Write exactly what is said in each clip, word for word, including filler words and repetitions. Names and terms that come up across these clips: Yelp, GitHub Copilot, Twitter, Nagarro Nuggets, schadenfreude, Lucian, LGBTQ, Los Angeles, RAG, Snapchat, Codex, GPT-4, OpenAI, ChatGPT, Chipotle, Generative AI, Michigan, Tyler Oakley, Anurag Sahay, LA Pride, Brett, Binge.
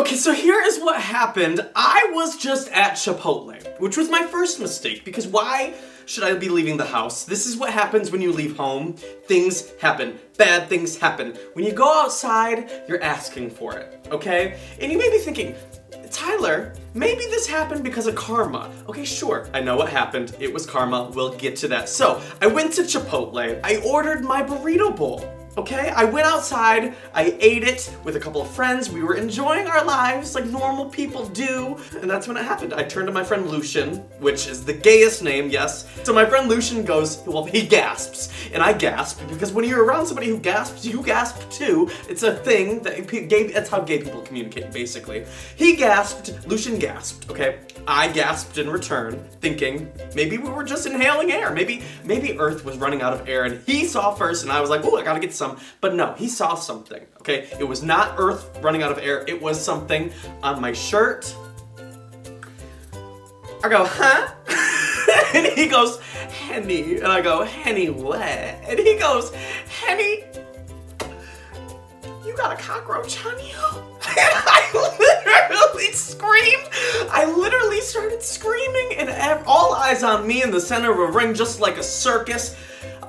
Okay, so here is what happened. I was just at Chipotle, which was my first mistake, because why should I be leaving the house? This is what happens when you leave home. Things happen. Bad things happen. When you go outside, you're asking for it, okay? And you may be thinking, Tyler, maybe this happened because of karma. Okay, sure, I know what happened. It was karma. We'll get to that. So, I went to Chipotle. I ordered my burrito bowl. Okay, I went outside, I ate it with a couple of friends, we were enjoying our lives like normal people do, and that's when it happened. I turned to my friend Lucian, which is the gayest name, yes. So my friend Lucian goes, well, he gasps, and I gasp, because when you're around somebody who gasps, you gasp too. It's a thing, that gay, that's how gay people communicate, basically. He gasped, Lucian gasped, okay? I gasped in return, thinking maybe we were just inhaling air, maybe, maybe Earth was running out of air, and he saw first, and I was like, oh, I gotta get some. Some, but no, he saw something, okay? It was not Earth running out of air. It was something on my shirt. I go, huh? And he goes, Henny. And I go, Henny what? And he goes, Henny, you got a cockroach on you? And I literally screamed. I literally started screaming, and all eyes on me in the center of a ring, just like a circus.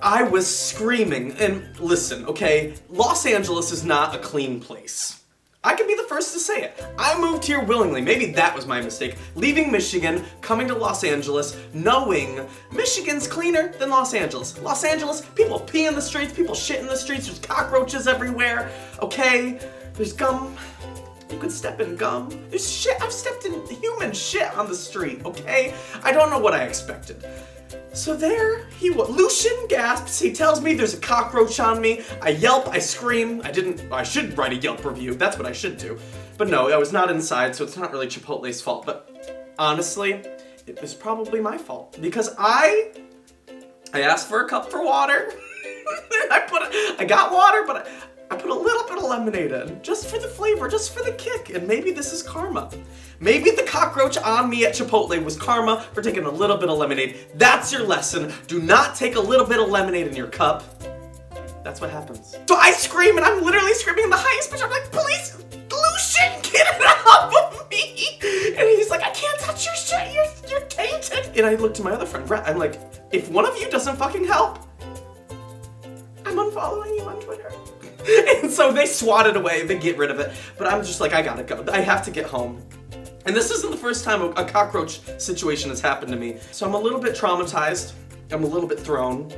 I was screaming, and listen, okay, Los Angeles is not a clean place. I can be the first to say it. I moved here willingly. Maybe that was my mistake. Leaving Michigan, coming to Los Angeles, knowing Michigan's cleaner than Los Angeles. Los Angeles, people pee in the streets, people shit in the streets, there's cockroaches everywhere, okay? There's gum. You could step in gum. There's shit. I've stepped in human shit on the street, okay? I don't know what I expected. So there, he was. Lucian gasps, he tells me there's a cockroach on me, I yelp, I scream, I didn't, I should write a Yelp review, that's what I should do. But no, I was not inside, so it's not really Chipotle's fault, but honestly, it was probably my fault. Because I, I asked for a cup for water, I put, a, I got water, but I, I put a little bit of lemonade in, just for the flavor, just for the kick, and maybe this is karma. Maybe the cockroach on me at Chipotle was karma for taking a little bit of lemonade. That's your lesson. Do not take a little bit of lemonade in your cup. That's what happens. So I scream, and I'm literally screaming in the highest pitch. I'm like, please, Lucian, get it off of me. And he's like, I can't touch your shit. You're, you're tainted. And I look to my other friend, Brett. I'm like, if one of you doesn't fucking help, I'm unfollowing you on Twitter. And so they swat it away. They get rid of it. But I'm just like, I gotta go. I have to get home. And this isn't the first time a cockroach situation has happened to me. So I'm a little bit traumatized. I'm a little bit thrown.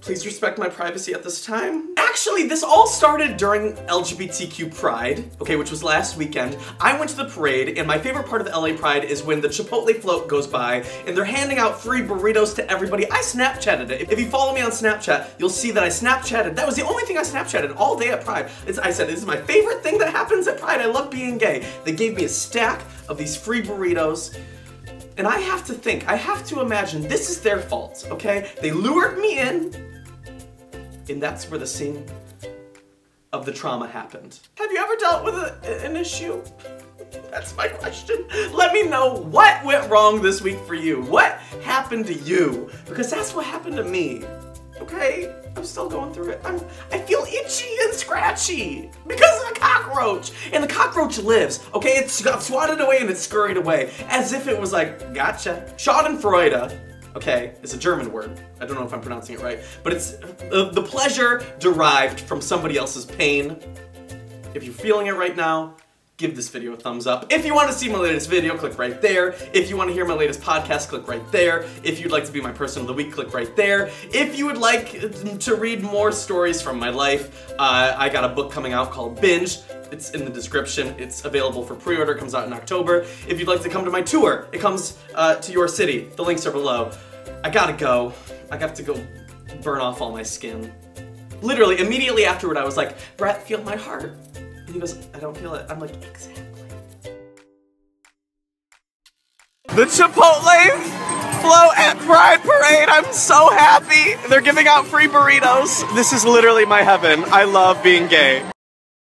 Please respect my privacy at this time. Actually, this all started during L G B T Q Pride, okay, which was last weekend. I went to the parade, and my favorite part of the L A Pride is when the Chipotle float goes by, and they're handing out free burritos to everybody. I Snapchatted it. If you follow me on Snapchat, you'll see that I Snapchatted. That was the only thing I Snapchatted all day at Pride. It's, I said, this is my favorite thing that happens at Pride. I love being gay. They gave me a stack of these free burritos. And I have to think, I have to imagine this is their fault, okay? They lured me in. And that's where the scene of the trauma happened. Have you ever dealt with a, an issue? That's my question. Let me know what went wrong this week for you. What happened to you? Because that's what happened to me, okay? I'm still going through it. I'm, I feel itchy and scratchy because of a cockroach. And the cockroach lives, okay? It's got swatted away and it's scurried away as if it was like, gotcha. Schadenfreude. Okay, it's a German word. I don't know if I'm pronouncing it right, but it's uh, the pleasure derived from somebody else's pain. If you're feeling it right now, give this video a thumbs up. If you want to see my latest video, click right there. If you want to hear my latest podcast, click right there. If you'd like to be my person of the week, click right there. If you would like to read more stories from my life, uh, I got a book coming out called Binge. It's in the description. It's available for pre-order. It comes out in October. If you'd like to come to my tour, it comes uh, to your city. The links are below. I gotta go. I have to go burn off all my skin. Literally, immediately afterward, I was like, Brett, feel my heart. And he goes, I don't feel it. I'm like, exactly. The Chipotle float at Pride Parade. I'm so happy. They're giving out free burritos. This is literally my heaven. I love being gay.